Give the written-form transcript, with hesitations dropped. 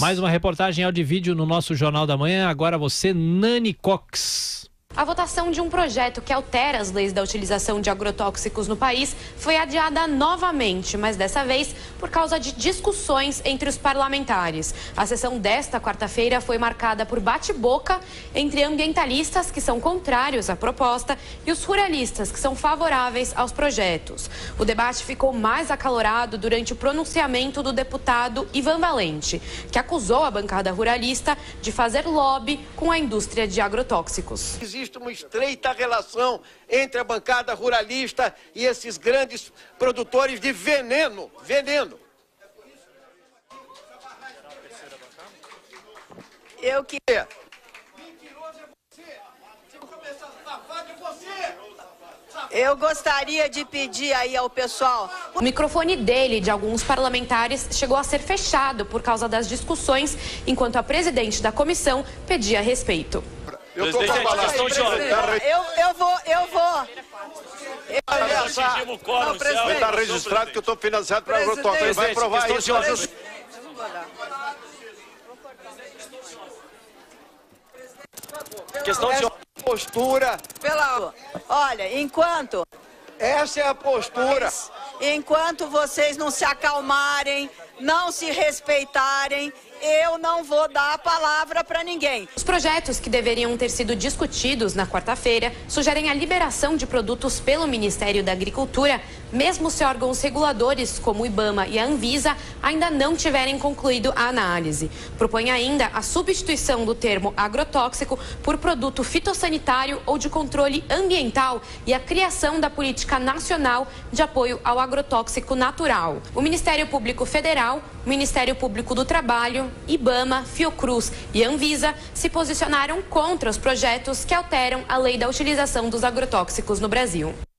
Mais uma reportagem áudio e vídeo no nosso Jornal da Manhã. Agora você, Nani Cox. A votação de um projeto que altera as leis da utilização de agrotóxicos no país foi adiada novamente, mas dessa vez por causa de discussões entre os parlamentares. A sessão desta quarta-feira foi marcada por bate-boca entre ambientalistas que são contrários à proposta e os ruralistas que são favoráveis aos projetos. O debate ficou mais acalorado durante o pronunciamento do deputado Ivan Valente, que acusou a bancada ruralista de fazer lobby com a indústria de agrotóxicos. Existe uma estreita relação entre a bancada ruralista e esses grandes produtores de veneno, Eu queria... Eu gostaria de pedir aí ao pessoal... O microfone dele e de alguns parlamentares chegou a ser fechado por causa das discussões, enquanto a presidente da comissão pedia respeito. Está registrado que eu estou financiado para agrotóxico. Ele vai provar isso. Questão de postura. Olha, enquanto... Essa é a postura. Enquanto vocês não se acalmarem, não se respeitarem, eu não vou dar a palavra para ninguém. Os projetos que deveriam ter sido discutidos na quarta-feira sugerem a liberação de produtos pelo Ministério da Agricultura, mesmo se órgãos reguladores como o IBAMA e a ANVISA ainda não tiverem concluído a análise. Propõe ainda a substituição do termo agrotóxico por produto fitossanitário ou de controle ambiental e a criação da Política Nacional de Apoio ao Agrotóxico Natural. O Ministério Público Federal, o Ministério Público do Trabalho, IBAMA, Fiocruz e ANVISA se posicionaram contra os projetos que alteram a lei da utilização dos agrotóxicos no Brasil.